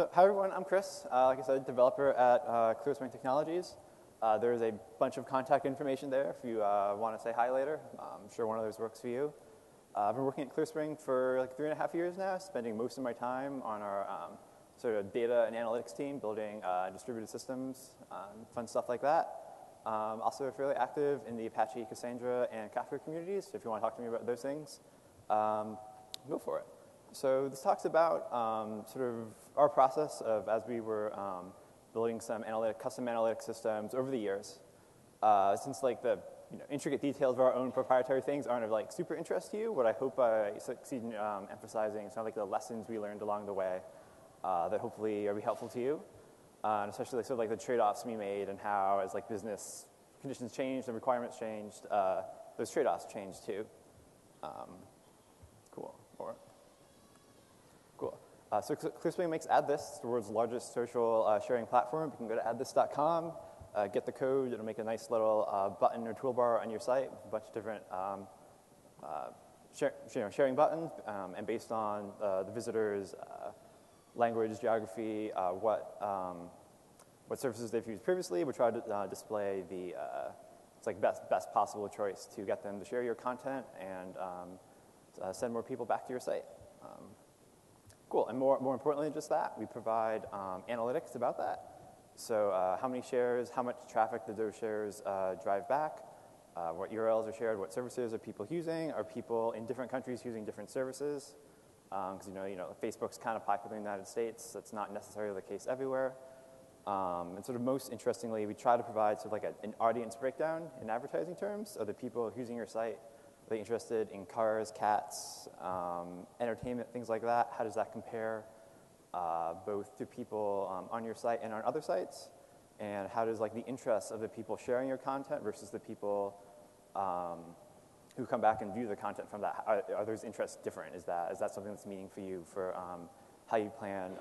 So hi everyone, I'm Chris, like I said, developer at ClearSpring Technologies. There's a bunch of contact information there if you want to say hi later. I'm sure one of those works for you. I've been working at ClearSpring for like 3.5 years now, spending most of my time on our sort of data and analytics team, building distributed systems, fun stuff like that. Also fairly active in the Apache Cassandra and Kafka communities, so if you want to talk to me about those things, go for it. So this talks about sort of our process of as we were building some custom analytic systems over the years. Since like the intricate details of our own proprietary things aren't of like super interest to you, what I hope I succeed in emphasizing is kind of like the lessons we learned along the way that hopefully are be helpful to you, and especially like, sort of like the trade-offs we made and how as like business conditions changed and requirements changed, those trade-offs changed too. Cool. More. So ClearSpring makes AddThis, the world's largest social sharing platform. You can go to AddThis.com, get the code. It'll make a nice little button or toolbar on your site, a bunch of different sharing buttons, and based on the visitor's language, geography, what services they've used previously, we try to display the it's like best possible choice to get them to share your content and send more people back to your site. Cool, and more importantly than just that, we provide analytics about that. So how many shares, how much traffic did those shares drive back, what URLs are shared, what services are people using, are people in different countries using different services? Because you know, Facebook's kind of popular in the United States, that's not necessarily the case everywhere. And sort of most interestingly, we try to provide sort of like an audience breakdown in advertising terms. Are the people using your site really interested in cars, cats, entertainment, things like that? How does that compare both to people on your site and on other sites? And how does like the interests of the people sharing your content versus the people who come back and view the content from that? Are those interests different? Is that something that's meaning for you for how you plan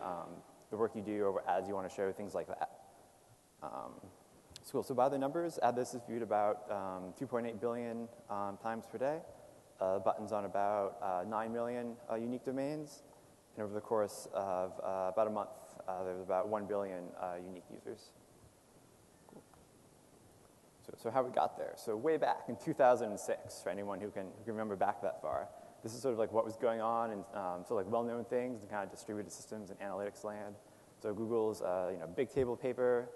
the work you do or what ads you want to show, things like that? Cool. So by the numbers, AddThis is viewed about 2.8 billion times per day. Buttons on about 9 million unique domains. And over the course of about a month, there's about 1 billion unique users. Cool. So how we got there. So way back in 2006, for anyone who can remember back that far, this is sort of like what was going on in sort of like well-known things and kind of distributed systems and analytics land. So Google's BigTable paper,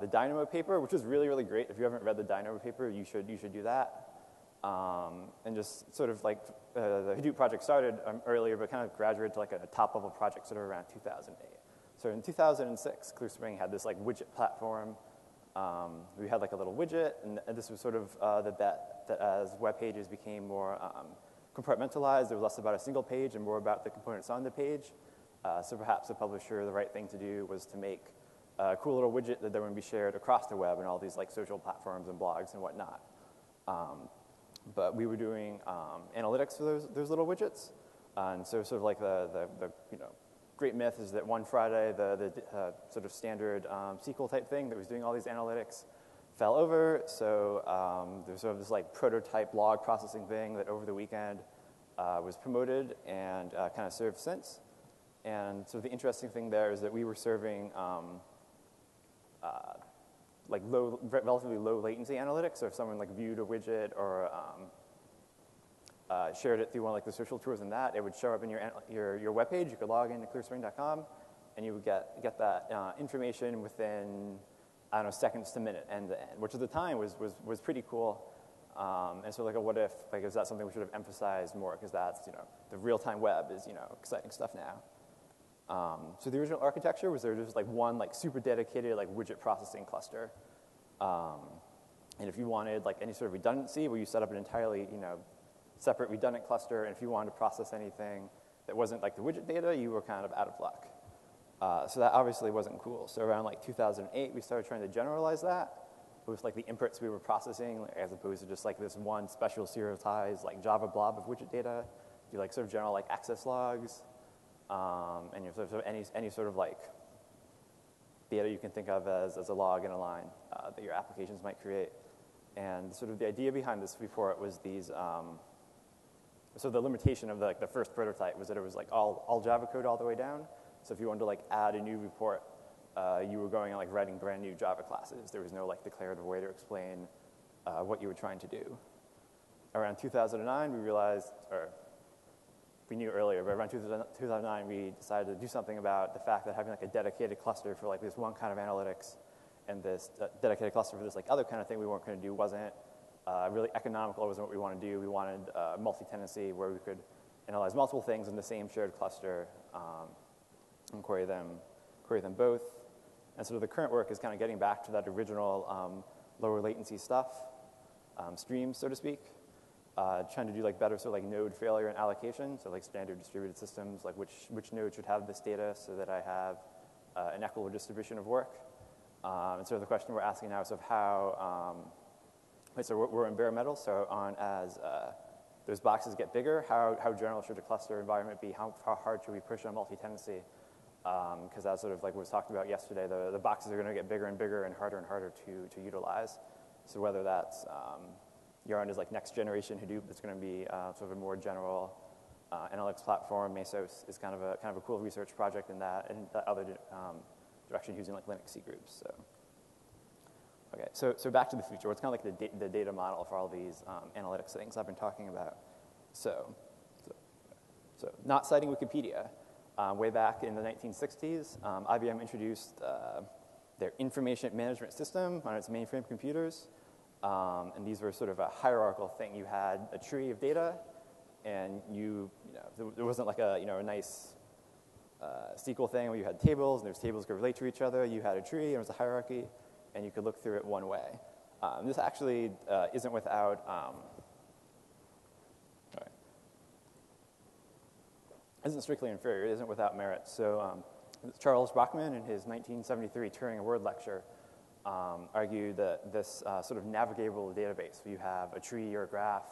the Dynamo paper, which is really, really great. If you haven't read the Dynamo paper, you should do that. And just sort of like the Hadoop project started earlier, but kind of graduated to like a top-level project sort of around 2008. So in 2006, ClearSpring had this like widget platform. We had like a little widget, and this was sort of the bet that as web pages became more compartmentalized, there was less about a single page and more about the components on the page. So perhaps the publisher, the right thing to do was to make a cool little widget that then would be shared across the web and all these like social platforms and blogs and whatnot. But we were doing analytics for those little widgets, and so sort of like the great myth is that one Friday the sort of standard SQL type thing that was doing all these analytics fell over. So there's sort of this like prototype log processing thing that over the weekend was promoted and kind of served since. And so the interesting thing there is that we were serving like relatively low latency analytics. So if someone like viewed a widget or shared it through one of like the social tours and that, it would show up in your web page. You could log in to ClearSpring.com, and you would get that information within, I don't know, seconds to minute end to end, which at the time was pretty cool. And so like a what if, like is that something we should have emphasized more? Because that's the real time web is exciting stuff now. So the original architecture was there was just like one like super dedicated like widget processing cluster, and if you wanted like any sort of redundancy, well, you set up an entirely separate redundant cluster, and if you wanted to process anything that wasn't like the widget data, you were kind of out of luck. So that obviously wasn't cool. So around like 2008, we started trying to generalize that with like the inputs we were processing, like, as opposed to just like this one special serialized like Java blob of widget data. Do like sort of general like access logs. And any sort of like data you can think of as a log and a line that your applications might create. And sort of the idea behind this report was these, so the limitation of the first prototype was that it was like all Java code all the way down. So if you wanted to like add a new report, you were going and like writing brand new Java classes. There was no like declarative way to explain what you were trying to do. Around 2009, we realized, or we knew earlier, but around 2009, we decided to do something about the fact that having like a dedicated cluster for like this one kind of analytics and this dedicated cluster for this like other kind of thing we weren't going to do wasn't really economical. It wasn't what we wanted to do. We wanted multi-tenancy where we could analyze multiple things in the same shared cluster and query them both. And so the current work is kind of getting back to that original lower latency stuff, streams, so to speak, trying to do like better sort of like node failure and allocation, so like standard distributed systems, like which node should have this data so that I have an equitable distribution of work. And so the question we're asking now is of how, so we're in bare metal, so on as those boxes get bigger, how general should a cluster environment be? How hard should we push on multi-tenancy? Because that's sort of like we was talking about yesterday, the boxes are going to get bigger and bigger and harder to utilize. So whether that's Yarn is like next generation Hadoop, that's going to be sort of a more general analytics platform. Mesos is kind of a cool research project in that and the other direction using like Linux C groups. So okay, so back to the future. It's kind of like the data model for all these analytics things I've been talking about. So not citing Wikipedia. Way back in the 1960s, IBM introduced their information management system on its mainframe computers. And these were sort of a hierarchical thing. You had a tree of data, and there wasn't like a nice SQL thing where you had tables, and those tables could relate to each other. You had a tree, and it was a hierarchy, and you could look through it one way. This actually isn't without... isn't strictly inferior, it isn't without merit. So Charles Bachman, in his 1973 Turing Award lecture, argued that this sort of navigable database, where you have a tree or a graph,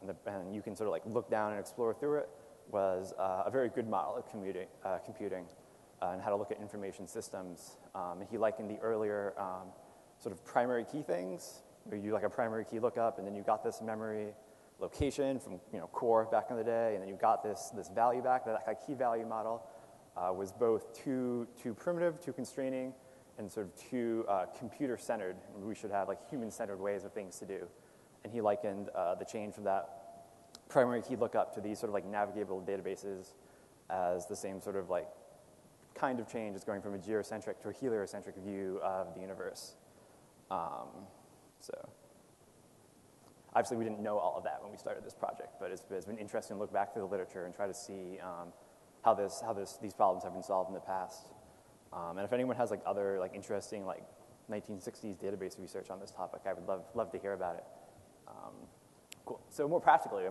and you can sort of like look down and explore through it, was a very good model of computing and how to look at information systems. And he likened the earlier sort of primary key things, where you do like a primary key lookup, and then you got this memory location from core back in the day, and then you got this value back. That like, key value model was both too primitive, too constraining, and sort of too computer-centered. We should have like human-centered ways of things to do. And he likened the change from that primary key lookup to these sort of like navigable databases as the same sort of like kind of change as going from a geocentric to a heliocentric view of the universe. Obviously, we didn't know all of that when we started this project, but it's been interesting to look back through the literature and try to see how these problems have been solved in the past. And if anyone has like other like interesting like 1960s database research on this topic, I would love to hear about it. Cool. So more practically, a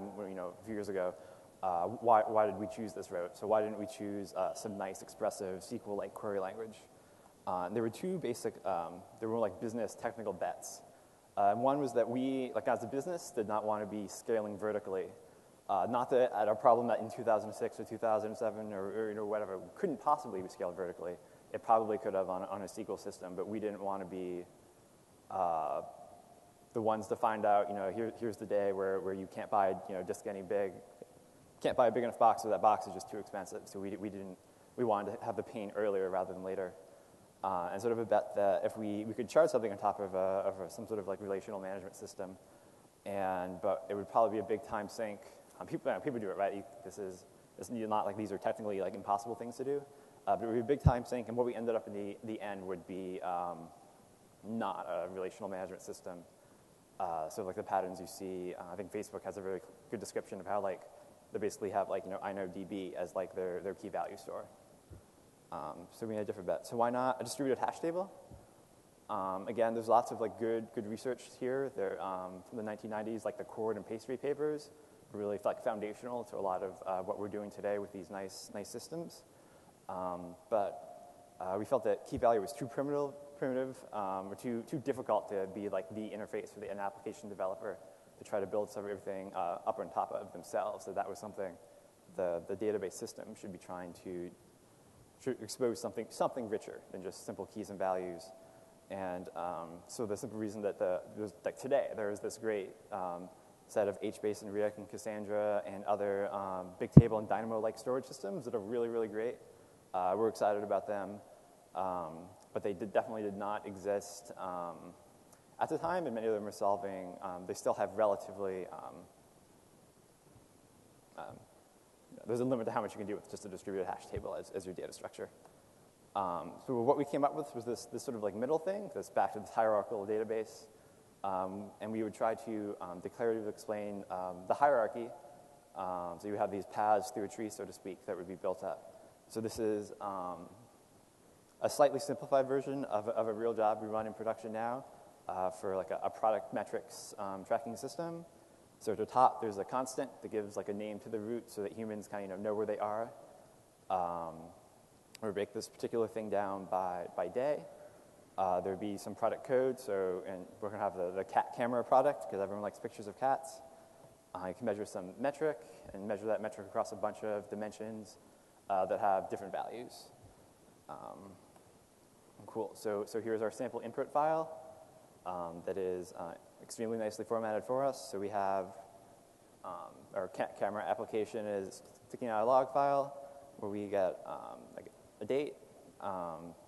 few years ago, why did we choose this route? So why didn't we choose some nice expressive SQL-like query language? There were two basic, there were like business technical bets. One was that we, like as a business, did not want to be scaling vertically. Not that at a problem that in 2006 or 2007 or whatever couldn't possibly be scaled vertically. It probably could have on a SQL system, but we didn't want to be the ones to find out. Here's the day where you can't buy disk any big, can't buy a big enough box, or that box is just too expensive. So we wanted to have the pain earlier rather than later. And sort of a bet that if we could charge something on top of some sort of like relational management system, but it would probably be a big time sink. People do it, right? This is not like these are technically like impossible things to do, but it would be a big time sink. And what we ended up in the end would be not a relational management system. So like the patterns you see, I think Facebook has a really good description of how like they basically have like inodb as like their key value store. So we had a different bet. So why not a distributed hash table? Again, there's lots of like good research here. They're from the 1990s, like the Cord and Pastry papers, really like foundational to a lot of what we're doing today with these nice systems. But we felt that key value was too primitive, or too difficult to be like the interface for an application developer to try to build everything up on top of themselves. So that was something the database system should be trying to. Should expose something richer than just simple keys and values, and so the simple reason that today there is this great set of HBase and Riak and Cassandra and other BigTable and Dynamo-like storage systems that are really great, We're excited about them, but they definitely did not exist at the time, and many of them are solving. They still have relatively, there's a limit to how much you can do with just a distributed hash table as your data structure. So what we came up with was this sort of like middle thing that's back to this hierarchical database, and we would try to declaratively explain the hierarchy. So you have these paths through a tree, so to speak, that would be built up. So this is a slightly simplified version of a real job we run in production now for like a product metrics tracking system. So at the top, there's a constant that gives like a name to the root so that humans kind of know where they are. We break this particular thing down by day. There'd be some product code, so and we're gonna have the cat camera product because everyone likes pictures of cats. You can measure some metric and measure that metric across a bunch of dimensions that have different values. Cool, so here's our sample input file that is extremely nicely formatted for us. So we have our cat camera application is sticking out a log file where we get like a date,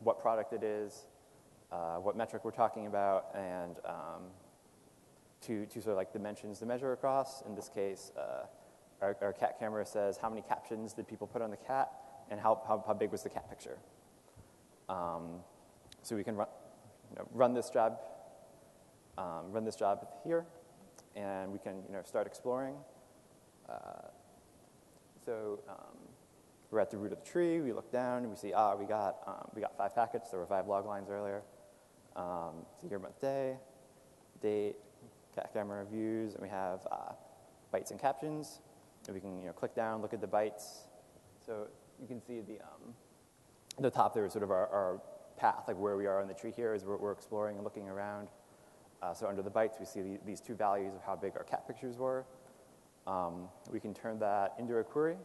what product it is, what metric we're talking about, and two sort of like dimensions to measure across. In this case, our cat camera says how many captions did people put on the cat and how big was the cat picture. So we can run this job here, and we can start exploring. We're at the root of the tree. We look down and we see we got 5 packets. There were 5 log lines earlier. Year, month, day, date, cat camera views, and we have bytes and captions. And we can click down, look at the bytes. So you can see the top there is sort of our path, like where we are on the tree here as we're exploring and looking around. So under the bytes, we see these 2 values of how big our cat pictures were. We can turn that into a query.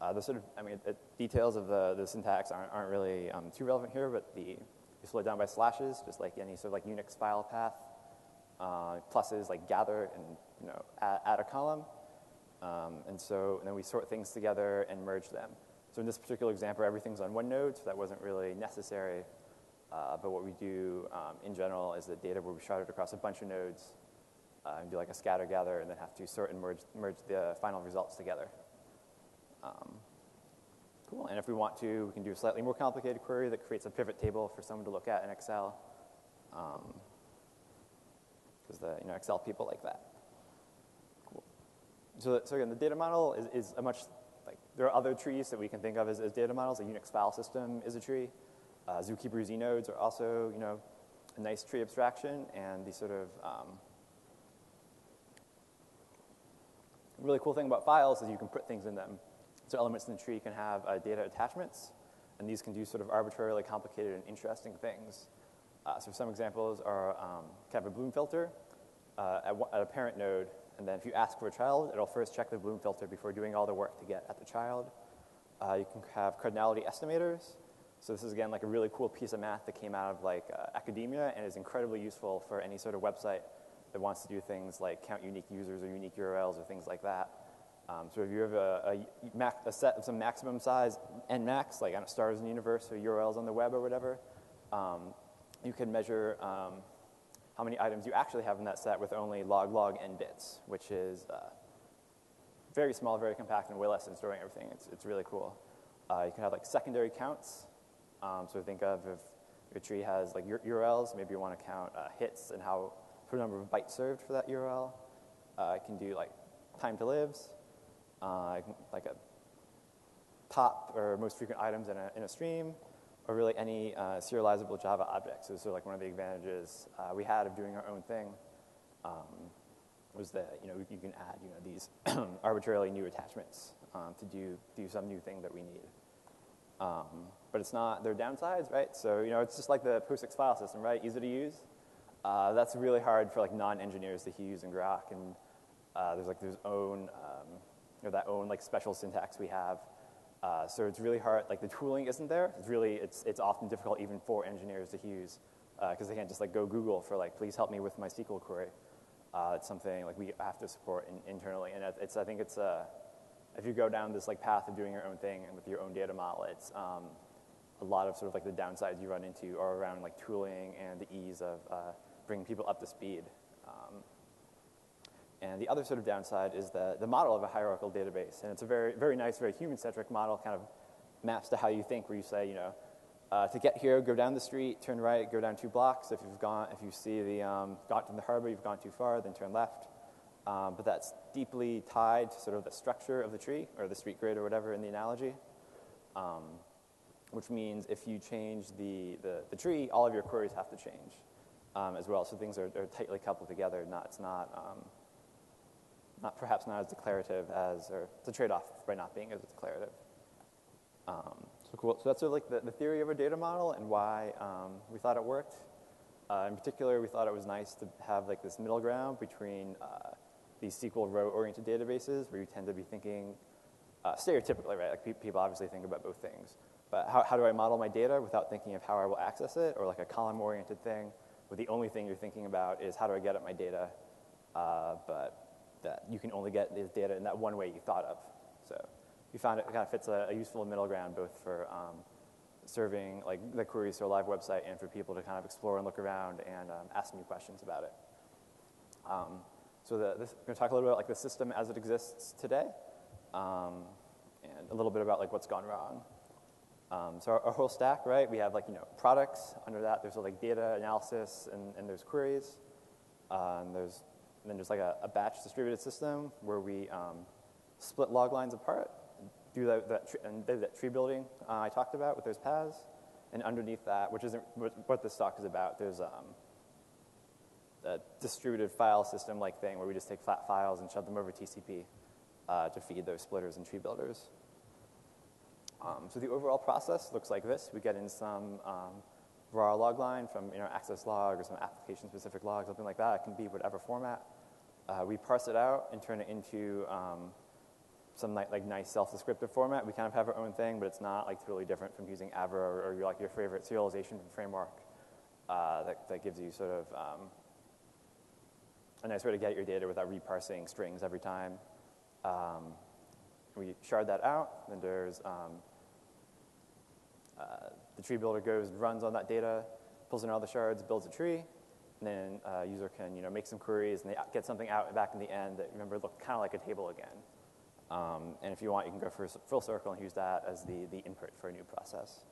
The sort of, details of the syntax aren't really too relevant here, but it's slowed down by slashes, just like any sort of like Unix file path. Pluses like gather and add a column, and then we sort things together and merge them. So in this particular example, everything's on one node, so that wasn't really necessary. But what we do in general is that data will be sharded across a bunch of nodes, and do like a scatter gather, and then have to sort and merge the final results together. Cool, and if we want to, we can do a slightly more complicated query that creates a pivot table for someone to look at in Excel, because the Excel people like that. Cool. So again, the data model is a much, like, there are other trees that we can think of as data models. A Unix file system is a tree. Zookeeper Z-nodes are also, a nice tree abstraction, and the sort of, really cool thing about files is you can put things in them. So elements in the tree can have data attachments, and these can do sort of arbitrarily complicated and interesting things. So some examples are kind of a bloom filter at a parent node, and then if you ask for a child, it'll first check the bloom filter before doing all the work to get at the child. You can have cardinality estimators. So this is, again, like a really cool piece of math that came out of like academia and is incredibly useful for any sort of website that wants to do things like count unique users or unique URLs or things like that. So if you have a set of some maximum size nmax, like stars in the universe or URLs on the web or whatever, you can measure how many items you actually have in that set with only log n bits, which is very small, very compact, and way less than storing everything. It's really cool. You can have like secondary counts. So think of if your tree has like URLs, maybe you want to count hits and how per number of bytes served for that URL. I can do like time to lives, like a top or most frequent items in a stream, or really any serializable Java object. So this is like one of the advantages we had of doing our own thing, was that you can add these arbitrarily new attachments to do some new thing that we need. But it's not, there are downsides, right? So it's just like the POSIX file system, right? Easy to use. That's really hard for like non-engineers to use in Grok, and there's that own like special syntax we have. So it's really hard. Like the tooling isn't there. It's often difficult even for engineers to use because they can't just like go Google for like please help me with my SQL query. It's something like we have to support internally, and I think it's if you go down this like path of doing your own thing and with your own data models, a lot of sort of like the downsides you run into are around like tooling and the ease of bringing people up to speed. And the other sort of downside is the model of a hierarchical database. And it's a very, very nice, very human-centric model, kind of maps to how you think, where you say, you know, to get here, go down the street, turn right, go down 2 blocks. If you've gone, if you see the got to the harbor, you've gone too far, then turn left. But that's deeply tied to sort of the structure of the tree or the street grid or whatever in the analogy, which means if you change the tree, all of your queries have to change as well. So things are tightly coupled together. Not, it's not, not perhaps not as declarative as, or it's a trade-off by not being as declarative. So cool. So that's sort of like the theory of our data model and why we thought it worked. In particular, we thought it was nice to have like this middle ground between these SQL row-oriented databases where you tend to be thinking stereotypically, right? Like people obviously think about both things. But how do I model my data without thinking of how I will access it? Or like a column-oriented thing where the only thing you're thinking about is how do I get at my data? But that you can only get this data in that one way you thought of. So we found it kind of fits a useful middle ground both for serving like the queries to a live website and for people to kind of explore and look around and ask new questions about it. So I'm going to talk a little bit about like the system as it exists today and a little bit about like what's gone wrong. So our whole stack, right? We have like, you know, products. Under that there's like data analysis and there's queries. And then there's like a batch distributed system where we split log lines apart. Do that tree building I talked about with those paths, and underneath that, which isn't what this talk is about, there's a distributed file system-like thing where we just take flat files and shove them over TCP to feed those splitters and tree builders. So the overall process looks like this. We get in some raw log line from, you know, access log or some application-specific log, something like that. It can be whatever format. We parse it out and turn it into some like nice self-descriptive format. We kind of have our own thing, but it's not like totally different from using Avro or your, like your favorite serialization framework that gives you sort of a nice way to get your data without reparsing strings every time. We shard that out. Then there's the tree builder runs on that data, pulls in all the shards, builds a tree. And then a user can, you know, make some queries and they get something out back in the end that, remember, looked kind of like a table again. And if you want, you can go for full circle and use that as the input for a new process.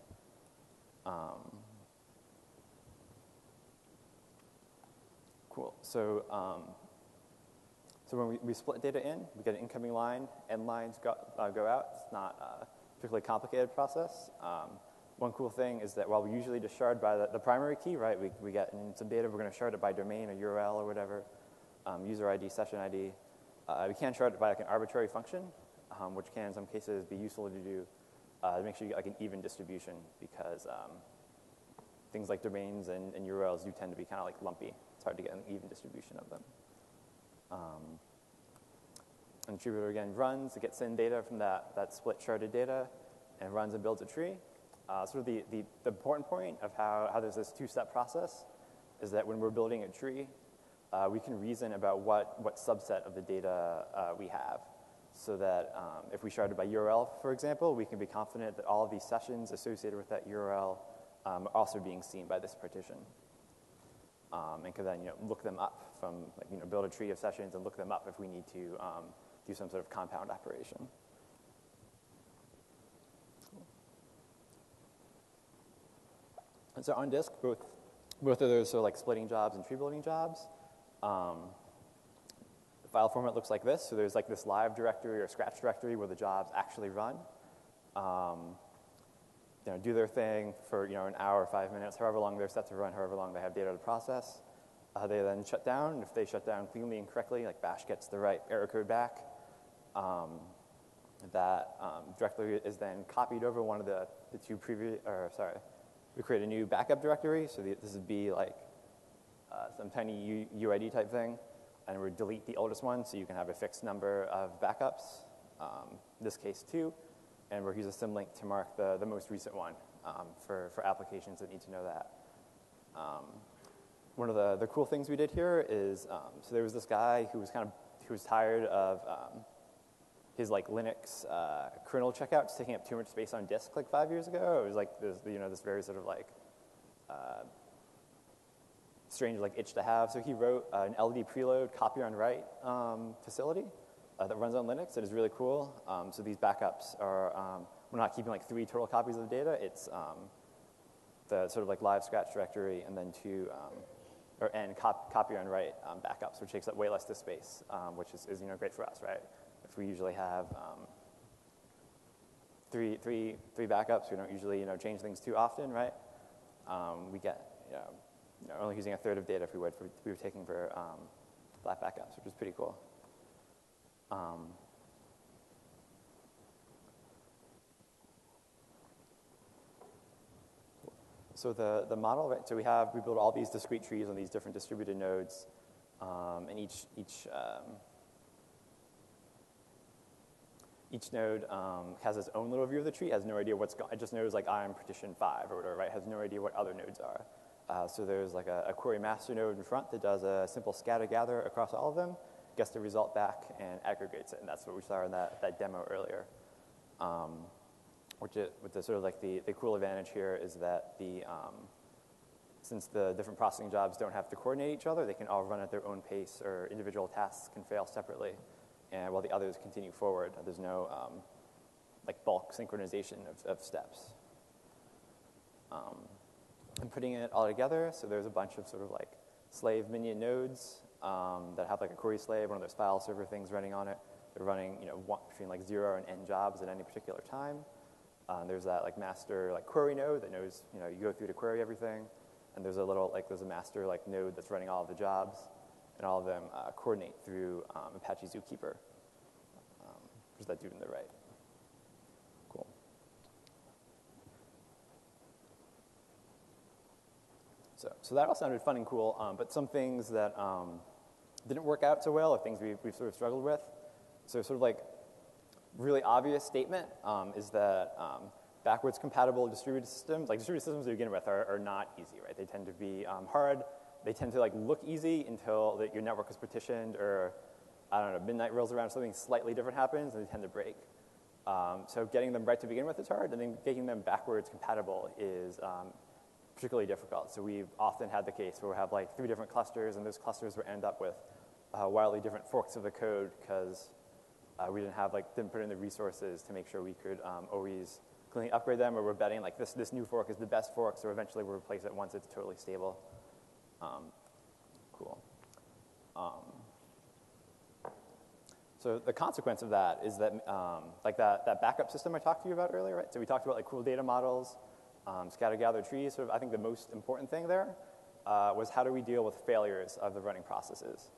Cool. So, so when we split data in, we get an incoming line, end lines go out. It's not a particularly complicated process. One cool thing is that while we usually just shard by the primary key, right, we get in some data, we're going to shard it by domain or URL or whatever, user ID, session ID. We can shard it by like an arbitrary function, which can in some cases be useful to do to make sure you get like an even distribution, because things like domains and URLs do tend to be kind of like lumpy. It's hard to get an even distribution of them. And tree builder again runs, it gets in data from that split sharded data and runs and builds a tree. Sort of the important point of how there's this two-step process is that when we're building a tree, we can reason about what subset of the data we have, so that if we sharded by URL, for example, we can be confident that all of these sessions associated with that URL are also being seen by this partition, and can then, you know, look them up from, like, you know, build a tree of sessions and look them up if we need to do some sort of compound operation. And so on disk, both of those, so like splitting jobs and tree building jobs. The file format looks like this. So there's like this live directory or scratch directory where the jobs actually run, you know, do their thing for, you know, an hour, 5 minutes, however long they're set to run, however long they have data to process. They then shut down. And if they shut down cleanly and correctly, like bash gets the right error code back, that directory is then copied over one of the two previous, or sorry, we create a new backup directory. So this would be like some tiny UID type thing, and we delete the oldest one so you can have a fixed number of backups, in this case 2, and we'll use a symlink to mark the most recent one for applications that need to know that. One of the cool things we did here is, so there was this guy who was tired of his like Linux kernel checkouts taking up too much space on disk like 5 years ago. It was like this, you know, this very sort of like strange like itch to have. So he wrote an LD preload copy on write facility that runs on Linux. It is really cool. So these backups are we're not keeping like 3 total copies of the data. It's the sort of like live scratch directory and then copy on write backups, which takes up way less disk space, which is you know great for us, right? If we usually have three backups, we don't usually change things too often, right? We get only using 1/3 of data if we would if we were taking for flat backups, which is pretty cool. So the model, right? So we build all these discrete trees on these different distributed nodes, and each node has its own little view of the tree. Has no idea what's going. It just knows like I'm partition 5 or whatever, right? Has no idea what other nodes are. So there's like a query master node in front that does a simple scatter gather across all of them, gets the result back and aggregates it, and that's what we saw in that demo earlier. Which is, with the sort of like the cool advantage here is that since the different processing jobs don't have to coordinate each other, they can all run at their own pace, or individual tasks can fail separately, and while the others continue forward, there's no like bulk synchronization of steps. And putting it all together, so there's a bunch of sort of like slave minion nodes that have like a query slave, one of those file server things running on it. They're running between like 0 and n jobs at any particular time. There's that like master like query node that knows you go through to query everything, and there's a little like there's a master like node that's running all of the jobs, and all of them coordinate through Apache Zookeeper, which is that dude on the right. Cool. So that all sounded fun and cool, but some things that didn't work out so well, or things we've sort of struggled with. So sort of like really obvious statement is that backwards compatible distributed systems, like distributed systems to begin with, are not easy, right? They tend to be hard. They tend to like look easy until your network is partitioned, or I don't know, midnight rolls around, something slightly different happens, and they tend to break. So getting them right to begin with is hard, and then making them backwards compatible is particularly difficult. So we've often had the case where we have like 3 different clusters, and those clusters would end up with wildly different forks of the code because we didn't have didn't put in the resources to make sure we could always cleanly upgrade them, or we're betting like this new fork is the best fork, so eventually we'll replace it once it's totally stable. Cool. So the consequence of that is that like that backup system I talked to you about earlier, right? So we talked about like cool data models, scatter-gather trees. Sort of, I think the most important thing there was how do we deal with failures of the running processes?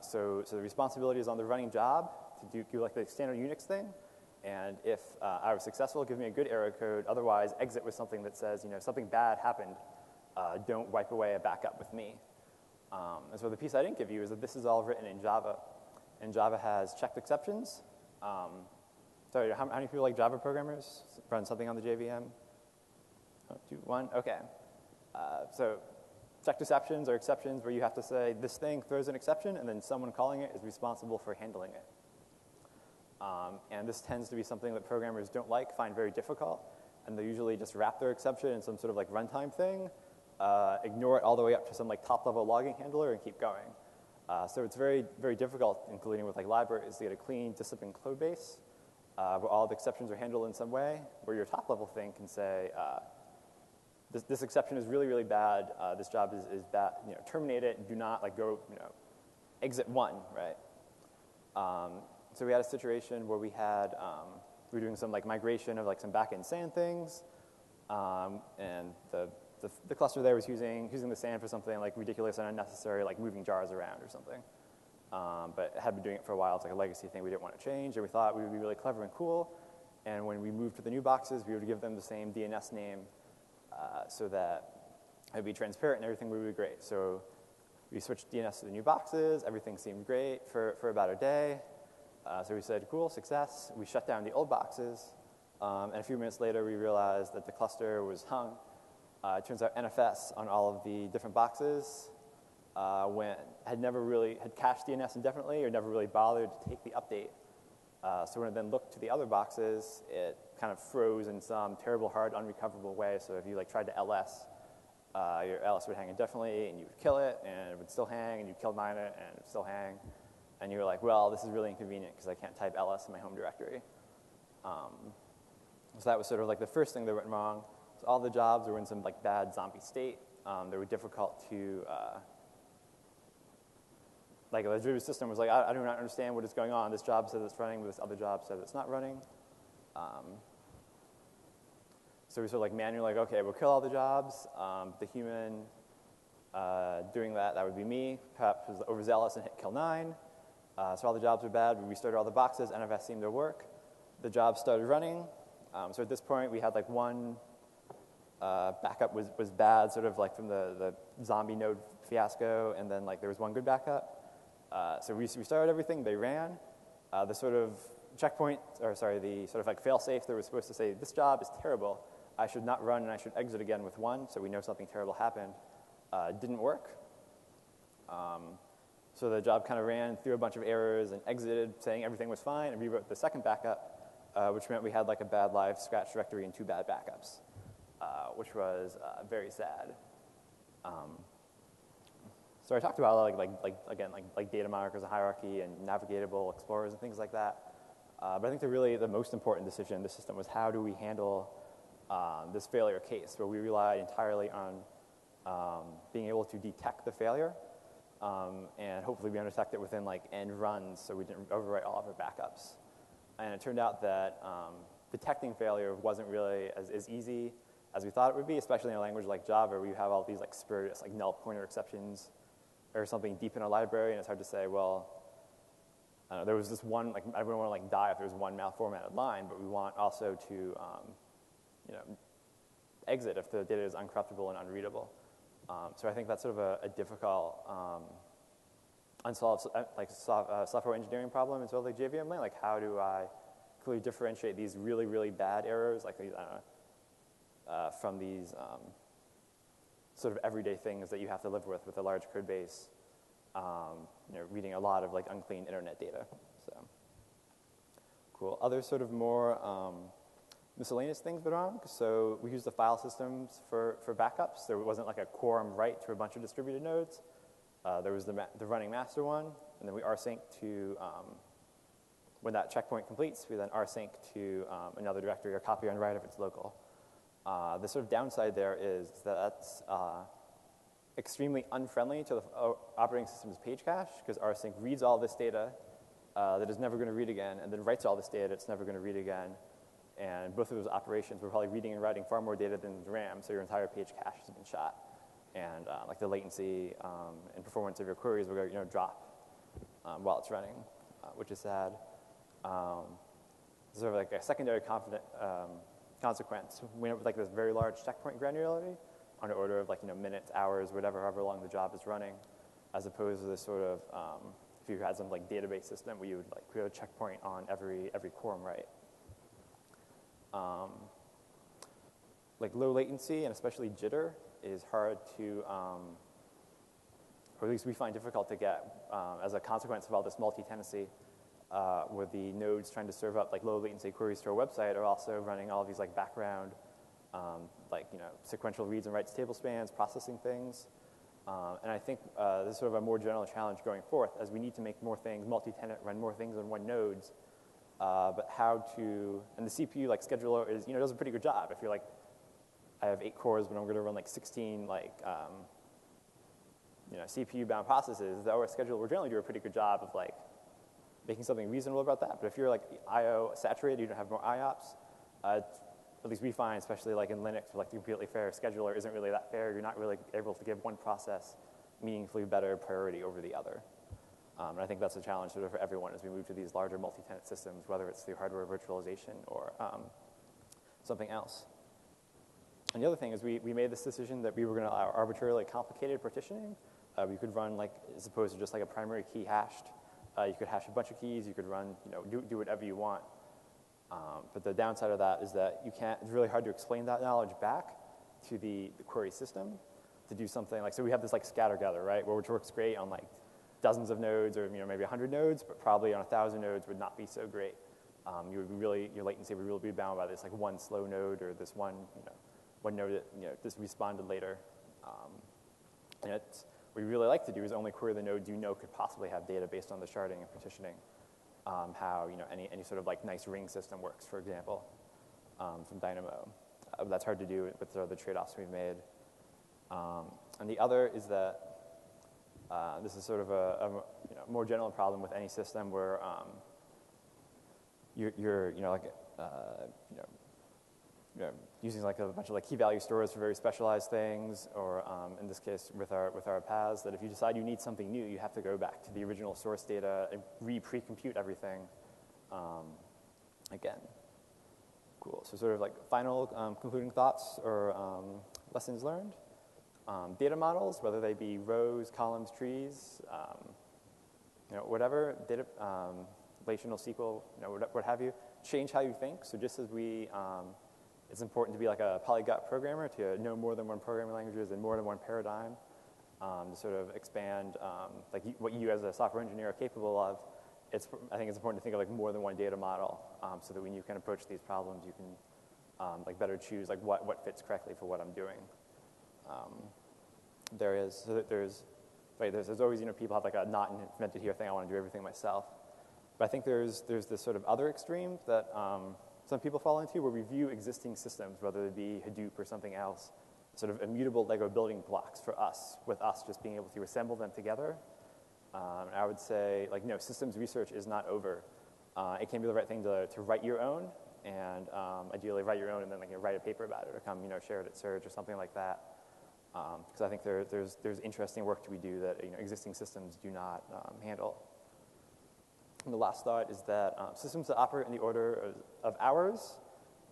So the responsibility is on the running job to do like the standard Unix thing, and if I was successful, give me a good error code. Otherwise, exit with something that says something bad happened. Don't wipe away a backup with me. And so the piece I didn't give you is that this is all written in Java, and Java has checked exceptions. Sorry, how many people like Java programmers? Run something on the JVM? Oh, 2, 1. Okay. So checked exceptions are exceptions where you have to say this thing throws an exception, and then someone calling it is responsible for handling it. And this tends to be something that programmers don't like, find very difficult, and they usually just wrap their exception in some sort of like runtime thing. Ignore it all the way up to some like top-level logging handler and keep going. So it's very, very difficult, including with like libraries, to get a clean, disciplined code base where all the exceptions are handled in some way, where your top-level thing can say, this exception is really, really bad. This job is bad. Terminate it. Do not go. Exit 1. Right. So we had a situation where we had we were doing some like migration of like some back-end SAN things, and the cluster there was using the SAN for something like ridiculous and unnecessary, like moving jars around or something. But had been doing it for a while. It's like a legacy thing we didn't want to change, and we thought we would be really clever and cool. And when we moved to the new boxes, we would give them the same DNS name so that it would be transparent and everything would be great. So we switched DNS to the new boxes. Everything seemed great for about a day. So we said, cool, success. We shut down the old boxes. And a few minutes later, we realized that the cluster was hung. It turns out NFS on all of the different boxes had never really, had cached DNS indefinitely or never really bothered to take the update So when I then looked to the other boxes, it kind of froze in some terrible, hard, unrecoverable way. So if you like tried to LS, your LS would hang indefinitely, and you would kill it, and it would still hang, and you'd kill mine, and it would still hang. And you were like, well, this is really inconvenient because I can't type LS in my home directory. So that was sort of like the first thing that went wrong. So all the jobs were in some like bad zombie state. They were difficult to, like the distributed system was like, I do not understand what is going on. This job says it's running, but this other job says it's not running. So we sort of like manually like, okay, we'll kill all the jobs. The human doing that would be me. Perhaps was overzealous and hit kill 9. So all the jobs were bad. We restarted all the boxes. NFS seemed to work. The jobs started running. So at this point, we had like one backup was bad, sort of like from the zombie node fiasco, and then like there was one good backup. So we restarted everything. They ran. The sort of checkpoint, or sorry, the sort of like fail-safe that was supposed to say, this job is terrible. I should not run, and I should exit again with 1, so we know something terrible happened. Didn't work. So the job kind of ran through a bunch of errors and exited saying everything was fine and rewrote the second backup, which meant we had like a bad live scratch directory and 2 bad backups, which was very sad. So I talked about like data monikers and hierarchy and navigatable explorers and things like that. But I think the most important decision in the system was how do we handle this failure case where we relied entirely on being able to detect the failure. And hopefully we intersect it within like end runs so we didn't overwrite all of our backups. And it turned out that detecting failure wasn't really as easy as we thought it would be, especially in a language like Java where you have all these like spurious like null pointer exceptions or something deep in a library, and it's hard to say, well, I don't know, there was this one, like I wouldn't want to like die if there was one malformatted line, but we want also to you know, exit if the data is uncorruptible and unreadable. So I think that's sort of a difficult, unsolved like software engineering problem in sort of like JVM land. Like, how do I clearly differentiate these really, really bad errors, like these, I don't know, from these sort of everyday things that you have to live with a large code base, you know, reading a lot of like unclean internet data. So cool. Other sort of more miscellaneous things went wrong. So we used the file systems for backups. There wasn't like a quorum write to a bunch of distributed nodes. There was the running master one, and then we rsync to, when that checkpoint completes, we then rsync to another directory or copy and write if it's local. The sort of downside there is that that's extremely unfriendly to the operating system's page cache, because rsync reads all this data that is never going to read again, and then writes all this data it's never going to read again. And both of those operations were probably reading and writing far more data than RAM, so your entire page cache has been shot. And like the latency and performance of your queries will go, you know, drop while it's running, which is sad. Sort of like a secondary consequence. We went with like this very large checkpoint granularity on the order of like, you know, minutes, hours, whatever, however long the job is running, as opposed to this sort of, if you had some like database system where you would like create a checkpoint on every quorum write. Like low latency and especially jitter is hard to, or at least we find difficult to get as a consequence of all this multi-tenancy, where the nodes trying to serve up like low latency queries to our website are also running all these like background, like, you know, sequential reads and writes table spans, processing things. And I think this is sort of a more general challenge going forth as we need to make more things multi-tenant, run more things on one nodes. But how to, and the CPU like scheduler is, you know, does a pretty good job. If you're like, I have 8 cores, but I'm going to run like 16 like, you know, CPU-bound processes, the OS scheduler will generally do a pretty good job of like making something reasonable about that. But if you're like I/O saturated, you don't have more IOPS. At least we find, especially like in Linux, where like the completely fair scheduler isn't really that fair. You're not really able to give one process meaningfully better priority over the other. And I think that's a challenge sort of for everyone as we move to these larger multi-tenant systems, whether it's through hardware virtualization or something else. And the other thing is we made this decision that we were going to allow arbitrarily complicated partitioning. We could run, like, as opposed to just like a primary key hashed, you could hash a bunch of keys, you could run, you know, do whatever you want. But the downside of that is that you can't, it's really hard to explain that knowledge back to the query system to do something like, so we have this like scatter-gather, right, which works great on like dozens of nodes or, you know, maybe 100 nodes, but probably on 1,000 nodes would not be so great. Your latency would really be bound by this like one slow node or this one, one node that just responded later. And what we really like to do is only query the nodes you know could possibly have data based on the sharding and partitioning. How any sort of like nice ring system works, for example, from Dynamo. That's hard to do with sort of the trade-offs we've made. And the other is that this is sort of a more general problem with any system where you're using like a bunch of like key value stores for very specialized things, or in this case with our paths, that if you decide you need something new, you have to go back to the original source data and pre-compute everything again. Cool. So sort of like final concluding thoughts or lessons learned. Data models, whether they be rows, columns, trees, whatever, data, relational SQL, what have you, change how you think. So just as we, it's important to be like a polyglot programmer, to know more than one programming languages and more than one paradigm, to sort of expand like what you as a software engineer are capable of. I think it's important to think of like more than one data model, so that when you can approach these problems, you can like better choose like what fits correctly for what I'm doing. There's always people have like a not invented here thing. I want to do everything myself. But I think there's this sort of other extreme that some people fall into, where we view existing systems, whether it be Hadoop or something else, sort of immutable Lego building blocks for us, with us just being able to assemble them together. I would say, like, no, systems research is not over. It can be the right thing to write your own, and ideally write your own and then like, write a paper about it, or come share it at Surge or something like that. Because I think there's interesting work to be done that existing systems do not handle. And the last thought is that systems that operate in the order of hours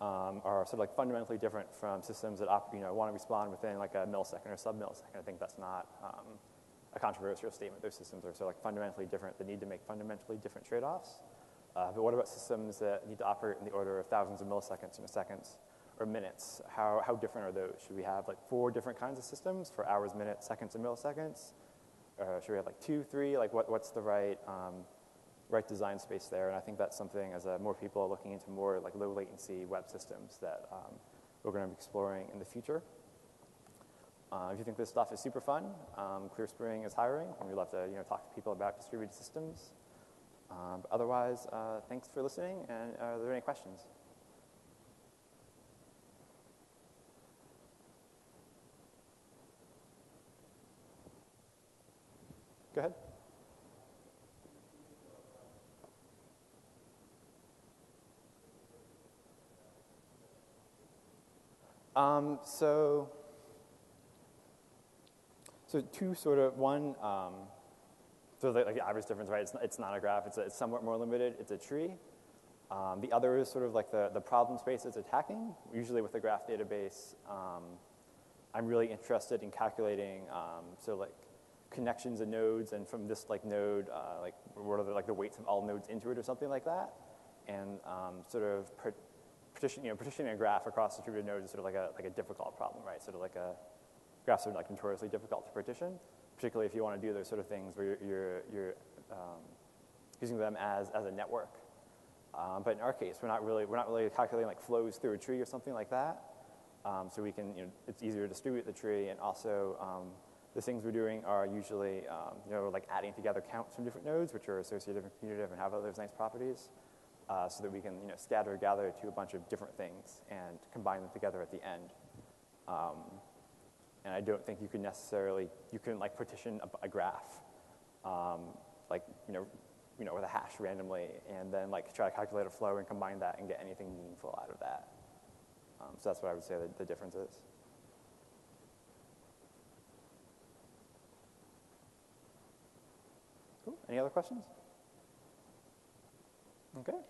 are sort of like fundamentally different from systems that want to respond within like a millisecond or sub-millisecond. I think that's not a controversial statement. Those systems are sort of like fundamentally different. They need to make fundamentally different trade-offs. But what about systems that need to operate in the order of thousands of milliseconds and seconds or minutes? How different are those? Should we have like 4 different kinds of systems for hours, minutes, seconds, and milliseconds? Should we have like 2, 3? Like what's the right right design space there? And I think that's something, as more people are looking into more like low latency web systems, that we're going to be exploring in the future. If you think this stuff is super fun, ClearSpring is hiring, and we love to talk to people about distributed systems. But otherwise, thanks for listening. And are there any questions? Go ahead. So two sort of, one, so like the average difference, right? It's not a graph. It's somewhat more limited. It's a tree. The other is sort of like the problem space it's attacking. Usually with a graph database, I'm really interested in calculating so like connections and nodes, and from this like node, like what are the weights of all nodes into it or something like that, and sort of partitioning a graph across distributed nodes is sort of like a difficult problem, right? Sort of like graphs are like notoriously difficult to partition, particularly if you want to do those sort of things where you're using them as a network. But in our case, we're not really calculating like flows through a tree or something like that. So we can it's easier to distribute the tree, and also the things we're doing are usually like adding together counts from different nodes, which are associative and commutative and have all those nice properties, so that we can scatter or gather to a bunch of different things and combine them together at the end. And I don't think you can like partition a graph like with a hash randomly, and then like try to calculate a flow and combine that and get anything meaningful out of that. So that's what I would say the difference is. Cool. Any other questions? Okay.